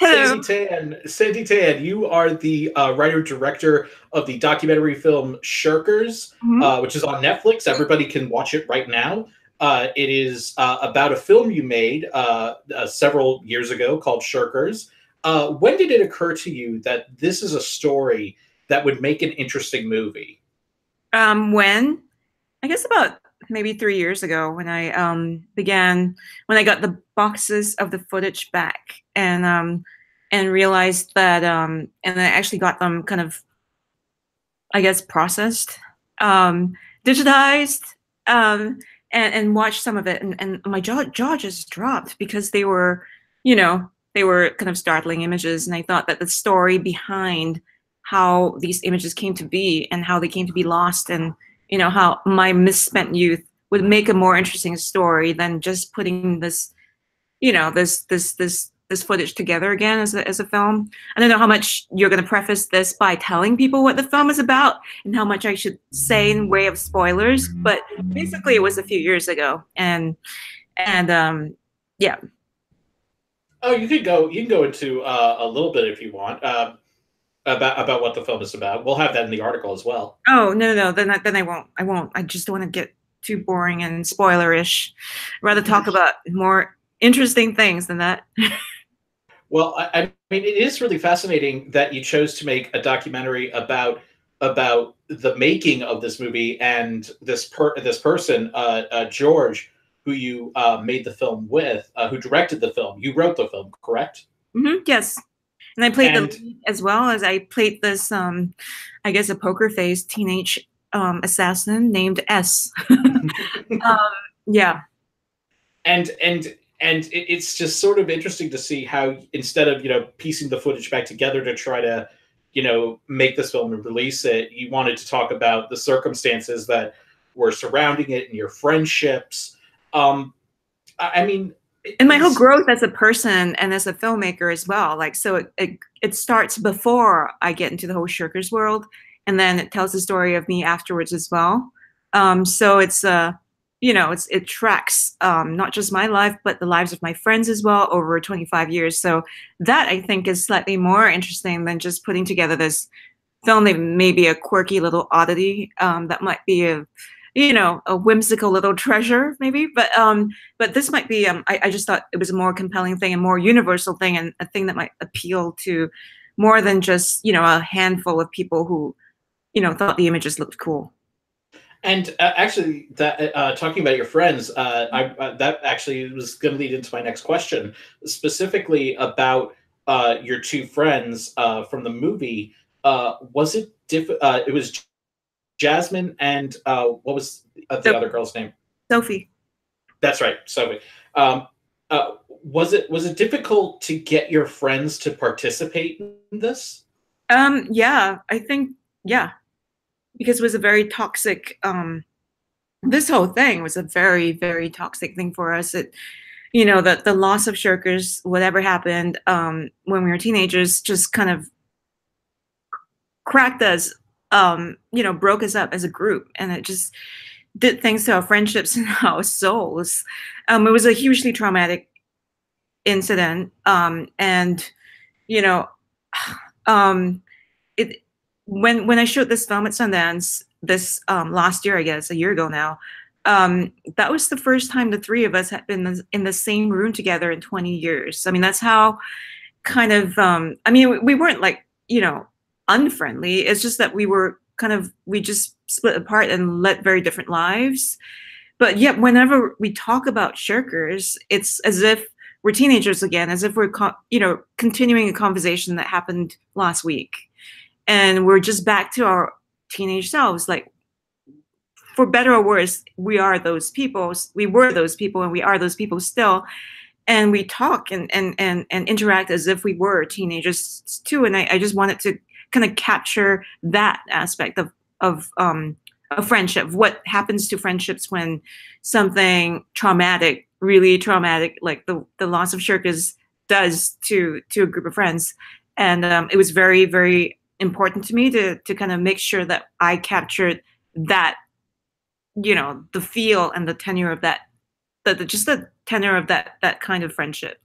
Hello. Sandi Tan, you are the writer-director of the documentary film Shirkers, which is on Netflix. Everybody can watch it right now. It is about a film you made several years ago called Shirkers. When did it occur to you that this is a story that would make an interesting movie? When? I guess about maybe 3 years ago when I when I got the boxes of the footage back and realized that, and I actually got them kind of, I guess, processed, digitized, and watched some of it, and my jaw just dropped because they were, you know, they were kind of startling images, and I thought that the story behind how these images came to be and how they came to be lost, and you know, how my misspent youth would make a more interesting story than just putting this, you know, this footage together again as a film. I don't know how much you're going to preface this by telling people what the film is about and how much I should say in way of spoilers, but basically it was a few years ago, and yeah. Oh, you can go into a little bit if you want. About what the film is about. We'll have that in the article as well. Oh, no, then I won't. I just don't want to get too boring and spoilerish. I'd rather talk about more interesting things than that. Well, I mean, it is really fascinating that you chose to make a documentary about the making of this movie and this person, George, who you made the film with, who directed the film. You wrote the film, correct? Mm-hmm, yes. And I played the lead, as well as I played this, I guess, a poker-faced teenage assassin named S. Yeah. And it's just sort of interesting to see how, instead of, you know, piecing the footage back together to try to, you know, make this film and release it, you wanted to talk about the circumstances that were surrounding it and your friendships. I mean... And my whole growth as a person and as a filmmaker as well. Like, so it starts before I get into the whole Shirkers world, and then it tells the story of me afterwards as well. So it's, you know, it tracks not just my life, but the lives of my friends as well over 25 years. So that, I think, is slightly more interesting than just putting together this film. Maybe a quirky little oddity that might be a... you know, a whimsical little treasure, maybe. But this might be. I just thought it was a more compelling thing, a more universal thing, and a thing that might appeal to more than just, you know, a handful of people who, you know, thought the images looked cool. And actually, that talking about your friends, that actually was going to lead into my next question, specifically about your two friends from the movie. Was it different? It was Jasmine and what was the other girl's name? Sophie. That's right, Sophie. Was it difficult to get your friends to participate in this? Yeah, I think, yeah, because it was a very toxic. This whole thing was a very, very toxic thing for us. It, you know, the loss of Shirkers, whatever happened when we were teenagers, just kind of cracked us. You know, broke us up as a group, and it just did things to our friendships and our souls. It was a hugely traumatic incident, and you know, it when I showed this film at Sundance this last year, I guess, a year ago now, that was the first time the three of us had been in the same room together in 20 years. I mean, that's how kind of I mean, we weren't like, you know, unfriendly. It's just that we were kind of, we just split apart and led very different lives. But yet whenever we talk about Shirkers, it's as if we're teenagers again, as if we're, you know, continuing a conversation that happened last week. And we're just back to our teenage selves. Like, for better or worse, we are those people. We were those people, and we are those people still. And we talk and interact as if we were teenagers too. And I just wanted to kind of capture that aspect of friendship, what happens to friendships when something traumatic, really traumatic, like the loss of Shirkers does to a group of friends. And it was very, very important to me to kind of make sure that I captured that, you know, the feel and the tenor of that, just the tenor of that kind of friendship.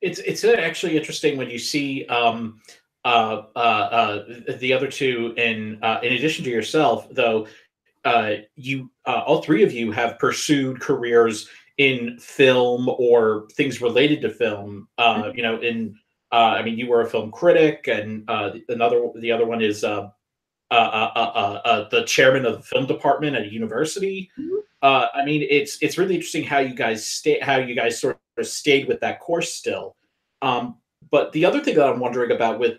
It's actually interesting when you see the other two in addition to yourself, though. All three of you have pursued careers in film or things related to film. I mean, you were a film critic, and the other one is the chairman of the film department at a university. Mm-hmm. I mean, it's really interesting how you guys sort of stayed with that course still. But the other thing that I'm wondering about with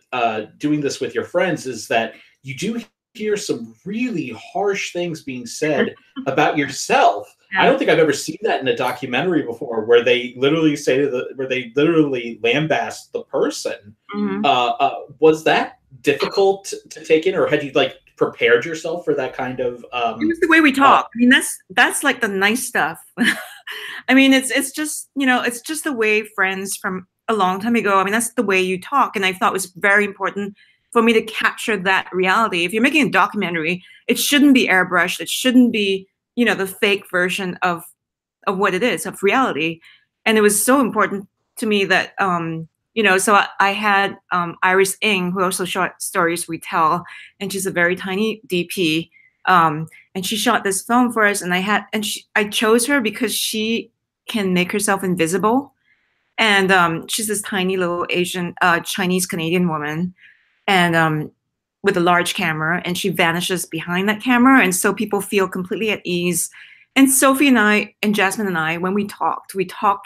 doing this with your friends is that you do hear some really harsh things being said about yourself. Yeah. I don't think I've ever seen that in a documentary before, where they literally lambast the person. Mm-hmm. Was that difficult to take in, or had you like prepared yourself for that kind of? It was the way we talk. I mean, that's like the nice stuff. I mean, it's just, you know, it's just the way friends from a long time ago. I mean, that's the way you talk, and I thought it was very important for me to capture that reality. If you're making a documentary, it shouldn't be airbrushed. It shouldn't be, you know, the fake version of what it is, of reality. And it was so important to me that, you know, so I had Iris Ng, who also shot Stories We Tell, and she's a very tiny DP. And she shot this film for us, and I chose her because she can make herself invisible. And she's this tiny little Asian, Chinese Canadian woman, and with a large camera, and she vanishes behind that camera. And so people feel completely at ease. And Sophie and I, and Jasmine and I, when we talked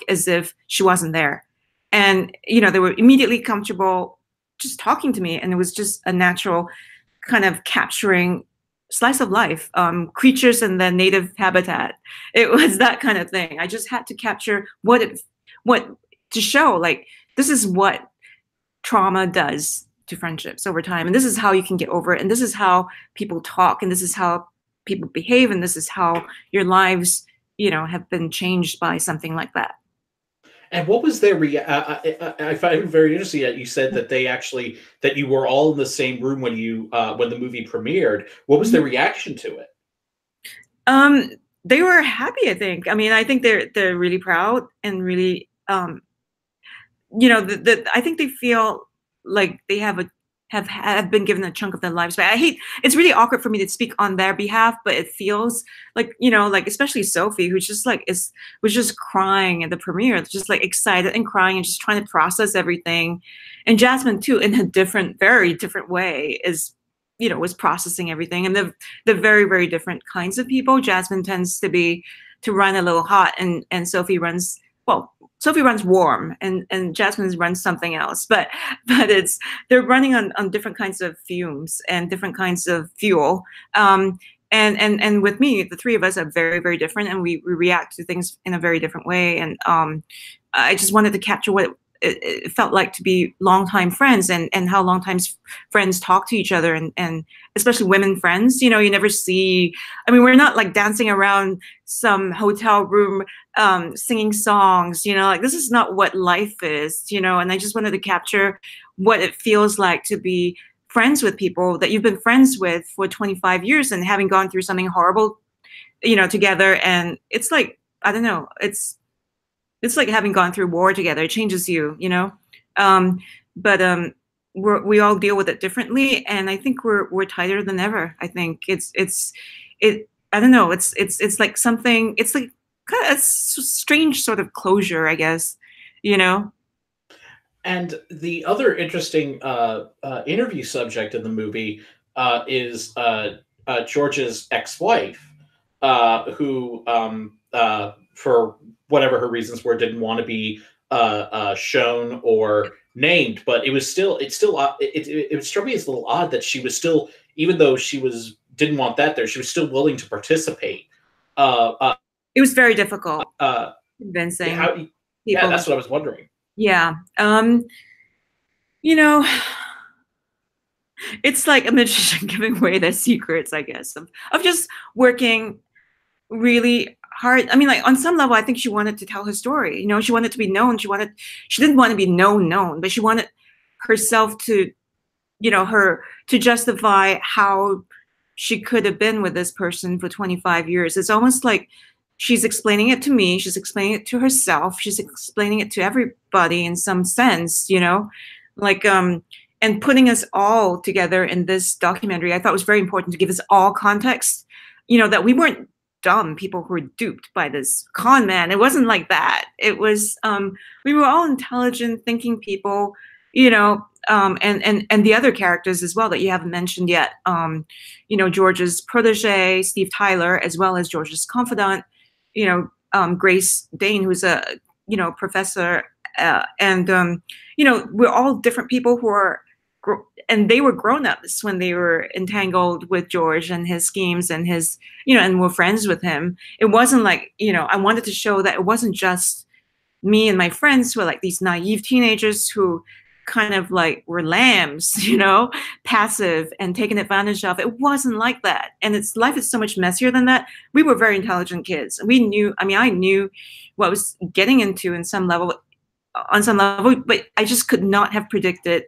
as if she wasn't there. And, you know, they were immediately comfortable just talking to me. And it was just a natural kind of capturing slice of life, creatures in their native habitat. It was that kind of thing. I just had to capture what to show, like, this is what trauma does to friendships over time, and this is how you can get over it, and this is how people talk, and this is how people behave, and this is how your lives, you know, have been changed by something like that. And what was their I find it very interesting that you said that that you were all in the same room when the movie premiered. What was their reaction to it? They were happy, I think. I mean, I think they're really proud and really, you know, I think they feel like they have been given a chunk of their lives. But it's really awkward for me to speak on their behalf, but it feels like, you know, like, especially Sophie, who's just like, was just crying at the premiere, just like excited and crying and just trying to process everything. And Jasmine too, in a different, very different way is, you know, was processing everything. And the very, very different kinds of people. Jasmine tends to run a little hot, and Sophie runs, well, Sophie runs warm, and Jasmine runs something else, but they're running on different kinds of fumes and different kinds of fuel. And with me, the three of us are very, very different, and we react to things in a very different way. And I just wanted to capture what it felt like to be longtime friends, and how longtime friends talk to each other, and especially women friends. You know, you never see, I mean, we're not like dancing around some hotel room singing songs, you know, like, this is not what life is, you know. And I just wanted to capture what it feels like to be friends with people that you've been friends with for 25 years and having gone through something horrible, you know, together. And it's like, I don't know, it's like having gone through war together. It changes you, you know. We all deal with it differently, and I think we're tighter than ever. I think it's I don't know. It's like something. It's like kind of a strange sort of closure, I guess, you know. And the other interesting interview subject in the movie is George's ex-wife, who for whatever her reasons were, didn't want to be shown or named. But it was still, it struck me as a little odd that she was still, even though she didn't want that there, she was still willing to participate. It was very difficult convincing. Yeah, that's what I was wondering. Yeah. You know, it's like a magician giving away their secrets, I guess, of just working really hard. I mean, like, on some level, I think she wanted to tell her story. You know, she wanted to be known. She didn't want to be known, but she wanted herself to, you know, to justify how she could have been with this person for 25 years. It's almost like she's explaining it to me, she's explaining it to herself, she's explaining it to everybody in some sense, you know, like, and putting us all together in this documentary. I thought was very important to give us all context, you know, that we weren't dumb people who were duped by this con man. It wasn't like that. It was, we were all intelligent, thinking people, you know, and the other characters as well that you haven't mentioned yet, you know, George's protege, Steve Tyler, as well as George's confidant, you know, Grace Dane, who's a, you know, professor, and, you know, we're all different people who are, and they were grown-ups when they were entangled with George and his schemes and his, you know, and were friends with him. It wasn't like, you know, I wanted to show that it wasn't just me and my friends who are like these naive teenagers who kind of like were lambs, you know, passive and taken advantage of. It wasn't like that. And it's life is so much messier than that. We were very intelligent kids. We knew, I mean, I knew what I was getting into in some level, on some level, but I just could not have predicted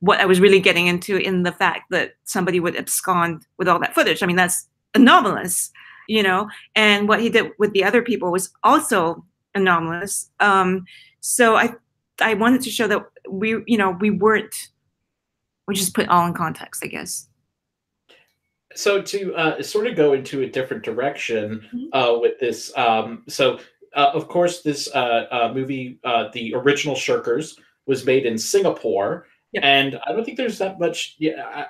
what I was really getting into in the fact that somebody would abscond with all that footage. I mean, that's anomalous, you know, and what he did with the other people was also anomalous. So I wanted to show that we, you know, we weren't, we just put all in context, I guess. So to sort of go into a different direction with this, of course, this movie, the original Shirkers, was made in Singapore. Yeah. And I don't think there's that much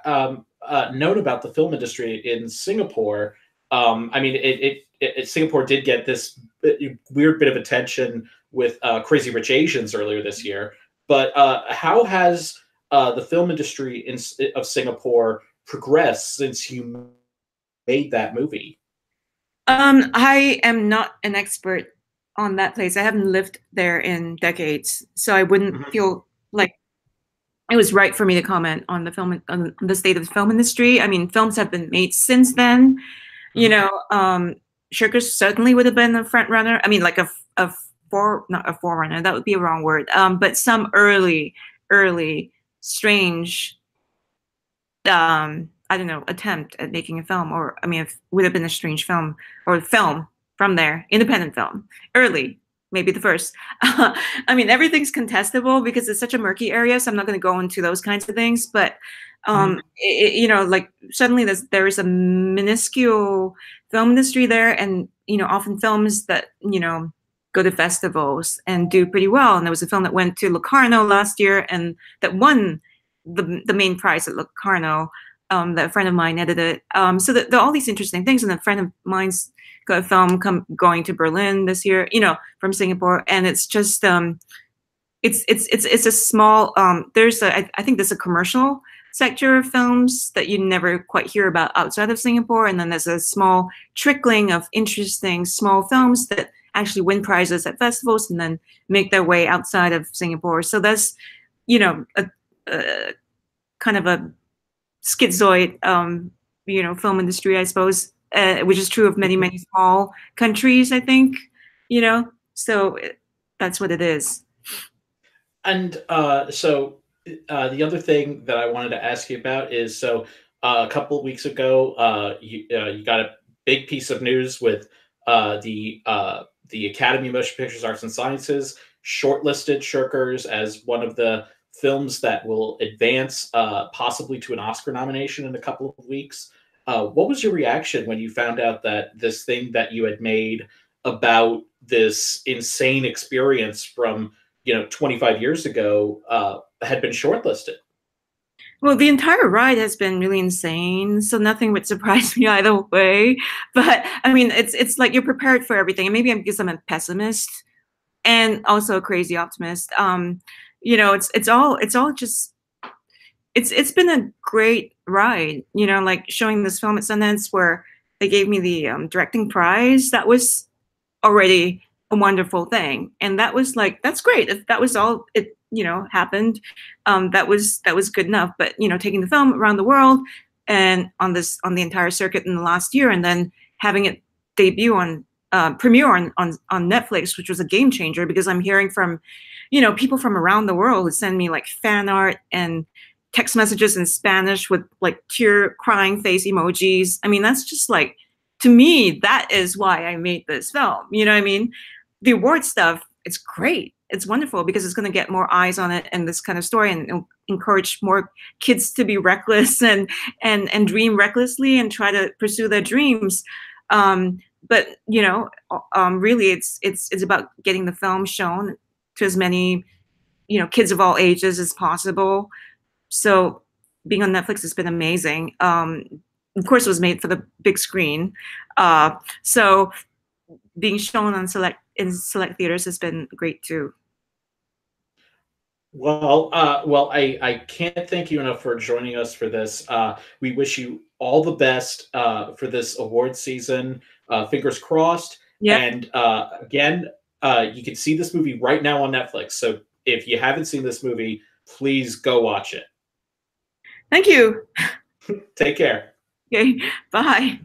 known about the film industry in Singapore. I mean, Singapore did get this weird bit of attention with Crazy Rich Asians earlier this year. But how has the film industry of Singapore progressed since you made that movie? I am not an expert on that place. I haven't lived there in decades, so I wouldn't feel like it was right for me to comment on the film, on the state of the film industry. I mean, films have been made since then. You know, Shirkers certainly would have been a front runner. I mean, like not a forerunner, that would be a wrong word, but some early strange, I don't know, attempt at making a film, or I mean, it would have been a strange film or film from there, independent film, early, maybe the first. I mean, everything's contestable because it's such a murky area, so I'm not going to go into those kinds of things, but you know, like suddenly there is a minuscule film industry there, and, you know, often films that, you know, go to festivals and do pretty well. And there was a film that went to Locarno last year and that won the main prize at Locarno, that a friend of mine edited. So there are all these interesting things. And a friend of mine's got a film going to Berlin this year, you know, from Singapore. And it's just, it's a small, I think there's a commercial sector of films that you never quite hear about outside of Singapore. And then there's a small trickling of interesting small films that actually win prizes at festivals and then make their way outside of Singapore. So that's, you know, a kind of a schizoid, you know, film industry, I suppose, which is true of many, many small countries, I think, you know, so that's what it is. And the other thing that I wanted to ask you about is, so a couple of weeks ago, you got a big piece of news with the Academy of Motion Pictures Arts and Sciences shortlisted Shirkers as one of the films that will advance possibly to an Oscar nomination in a couple of weeks. What was your reaction when you found out that this thing that you had made about this insane experience from, you know, 25 years ago had been shortlisted? Well, the entire ride has been really insane, so nothing would surprise me either way. But I mean, it's like you're prepared for everything. And maybe because I'm a pessimist and also a crazy optimist. You know, it's been a great ride. You know, like showing this film at Sundance where they gave me the directing prize. That was already a wonderful thing, and that was like, that's great. If that was all it, you know, happened, that was good enough. But, you know, taking the film around the world and on the entire circuit in the last year, and then having it debut on premiere on Netflix, which was a game changer, because I'm hearing from, you know, people from around the world who send me like fan art and text messages in Spanish with like tear crying face emojis. I mean, that's just like to me, that is why I made this film. You know what I mean? The award stuff, it's great. It's wonderful because it's going to get more eyes on it and this kind of story, and encourage more kids to be reckless and dream recklessly and try to pursue their dreams. But you know, really, it's about getting the film shown to as many, you know, kids of all ages as possible. So being on Netflix has been amazing. Of course, it was made for the big screen, so being shown on select theaters has been great too. Well, I can't thank you enough for joining us for this. We wish you all the best for this award season. Fingers crossed. Yeah. And again, you can see this movie right now on Netflix. So if you haven't seen this movie, please go watch it. Thank you. Take care. Okay. Bye.